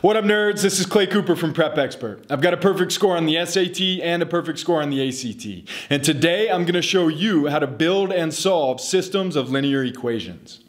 What up, nerds? This is Clay Cooper from Prep Expert. I've got a perfect score on the SAT and a perfect score on the ACT. And today I'm going to show you how to build and solve systems of linear equations.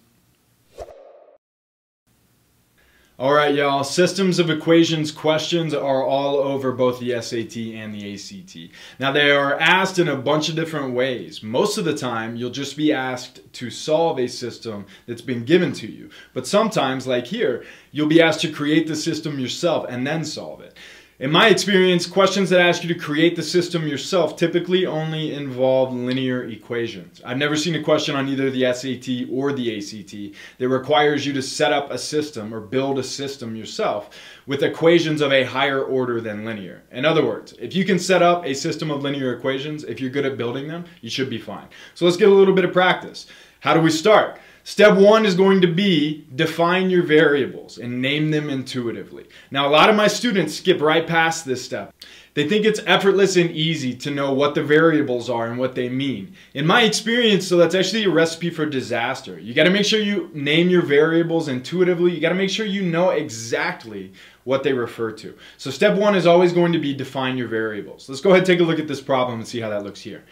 All right, y'all, systems of equations questions are all over both the SAT and the ACT. Now, they are asked in a bunch of different ways. Most of the time, you'll just be asked to solve a system that's been given to you. But sometimes, like here, you'll be asked to create the system yourself and then solve it. In my experience, questions that ask you to create the system yourself typically only involve linear equations. I've never seen a question on either the SAT or the ACT that requires you to set up a system or build a system yourself with equations of a higher order than linear. In other words, if you can set up a system of linear equations, if you're good at building them, you should be fine. So let's get a little bit of practice. How do we start? Step one is going to be define your variables and name them intuitively. Now, a lot of my students skip right past this step. They think it's effortless and easy to know what the variables are and what they mean. In my experience, so that's actually a recipe for disaster. You got to make sure you name your variables intuitively. You got to make sure you know exactly what they refer to. So step one is always going to be define your variables. Let's go ahead and take a look at this problem and see how that looks here.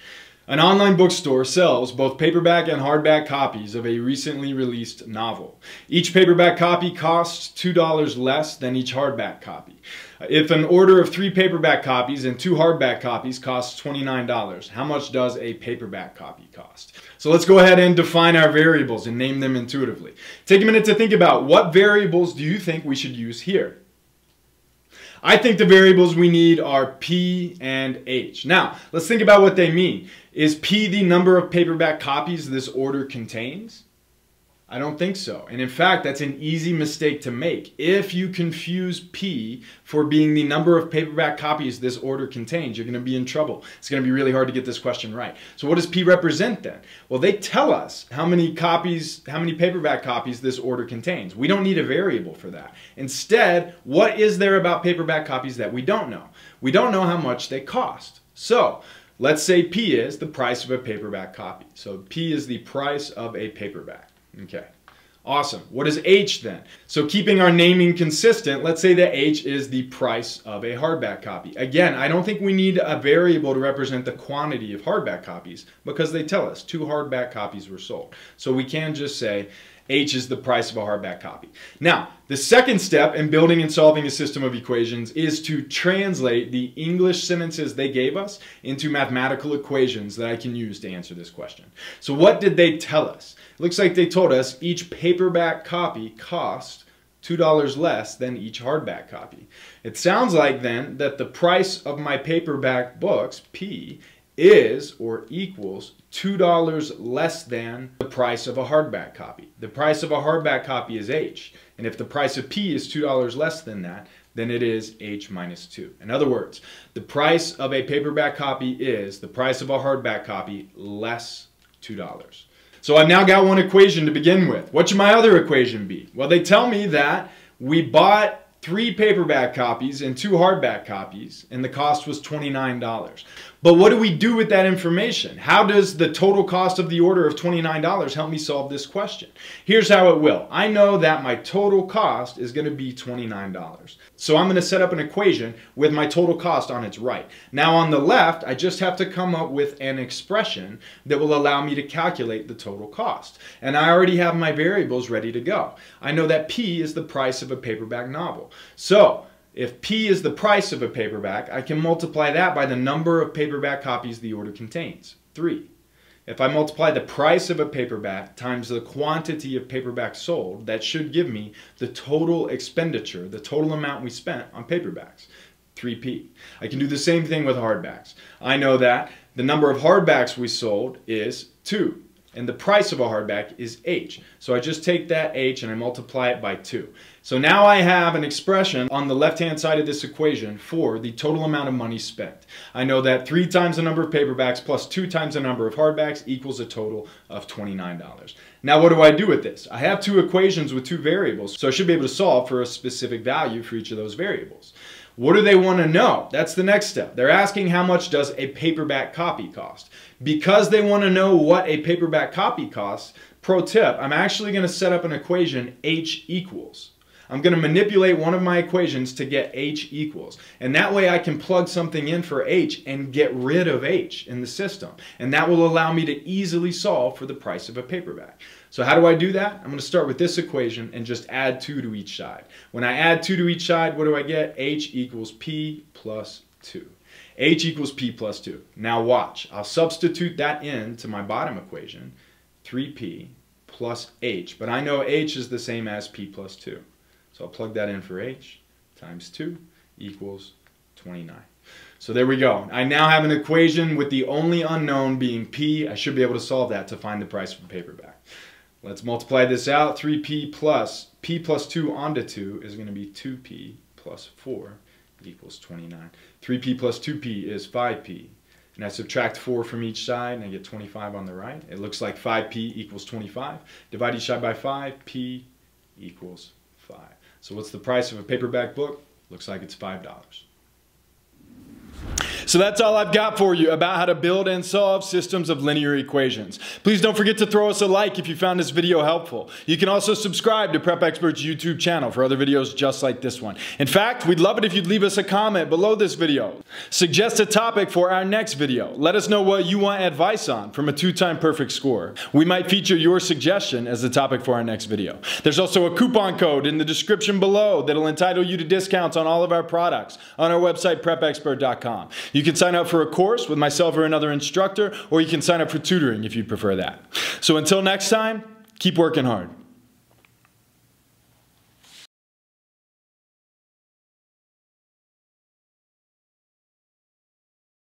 An online bookstore sells both paperback and hardback copies of a recently released novel. Each paperback copy costs $2 less than each hardback copy. If an order of 3 paperback copies and 2 hardback copies costs $29, how much does a paperback copy cost? So let's go ahead and define our variables and name them intuitively. Take a minute to think about what variables do you think we should use here. I think the variables we need are P and H. Now, let's think about what they mean. Is P the number of paperback copies this order contains? I don't think so. And in fact, that's an easy mistake to make. If you confuse P for being the number of paperback copies this order contains, you're going to be in trouble. It's going to be really hard to get this question right. So what does P represent then? Well, they tell us how many paperback copies this order contains. We don't need a variable for that. Instead, what is there about paperback copies that we don't know? We don't know how much they cost. So let's say P is the price of a paperback copy. So P is the price of a paperback. Okay, awesome. What is H then? So keeping our naming consistent, let's say that H is the price of a hardback copy. Again, I don't think we need a variable to represent the quantity of hardback copies because they tell us 2 hardback copies were sold. So we can just say H is the price of a hardback copy. Now, the second step in building and solving a system of equations is to translate the English sentences they gave us into mathematical equations that I can use to answer this question. So what did they tell us? It looks like they told us each paperback copy costs $2 less than each hardback copy. It sounds like then that the price of my paperback books, P, is or equals $2 less than the price of a hardback copy. The price of a hardback copy is H, and if the price of P is $2 less than that, then it is H minus 2. In other words, the price of a paperback copy is the price of a hardback copy less $2. So I've now got one equation to begin with. What should my other equation be? Well, they tell me that we bought 3 paperback copies and 2 hardback copies, and the cost was $29. But what do we do with that information? How does the total cost of the order of $29 help me solve this question? Here's how it will. I know that my total cost is going to be $29. So I'm going to set up an equation with my total cost on its right. Now on the left, I just have to come up with an expression that will allow me to calculate the total cost. And I already have my variables ready to go. I know that P is the price of a paperback novel. So if P is the price of a paperback, I can multiply that by the number of paperback copies the order contains, 3. If I multiply the price of a paperback times the quantity of paperbacks sold, that should give me the total expenditure, the total amount we spent on paperbacks, 3P. I can do the same thing with hardbacks. I know that the number of hardbacks we sold is 2. And the price of a hardback is H. So I just take that H and I multiply it by 2. So now I have an expression on the left-hand side of this equation for the total amount of money spent. I know that 3 times the number of paperbacks plus 2 times the number of hardbacks equals a total of $29. Now what do I do with this? I have 2 equations with 2 variables, so I should be able to solve for a specific value for each of those variables. What do they want to know? That's the next step. They're asking how much does a paperback copy cost. Because they want to know what a paperback copy costs, pro tip, I'm actually going to set up an equation H equals. I'm going to manipulate one of my equations to get H equals. And that way I can plug something in for H and get rid of H in the system. And that will allow me to easily solve for the price of a paperback. So how do I do that? I'm going to start with this equation and just add 2 to each side. When I add 2 to each side, what do I get? H equals P plus 2. H equals P plus 2. Now watch. I'll substitute that in to my bottom equation, 3P plus H. But I know H is the same as P plus 2. So I'll plug that in for H times 2 equals 29. So there we go. I now have an equation with the only unknown being P. I should be able to solve that to find the price of a paperback. Let's multiply this out. 3P plus P plus 2 onto 2 is going to be 2P plus 4 equals 29. 3P plus 2P is 5P. And I subtract 4 from each side and I get 25 on the right. It looks like 5P equals 25. Divide each side by 5. P equals 5. So what's the price of a paperback book? Looks like it's $5. So that's all I've got for you about how to build and solve systems of linear equations. Please don't forget to throw us a like if you found this video helpful. You can also subscribe to Prep Expert's YouTube channel for other videos just like this one. In fact, we'd love it if you'd leave us a comment below this video. Suggest a topic for our next video. Let us know what you want advice on from a 2-time perfect scorer. We might feature your suggestion as the topic for our next video. There's also a coupon code in the description below that'll entitle you to discounts on all of our products on our website, prepexpert.com. You can sign up for a course with myself or another instructor, or you can sign up for tutoring if you prefer that. So until next time, keep working hard.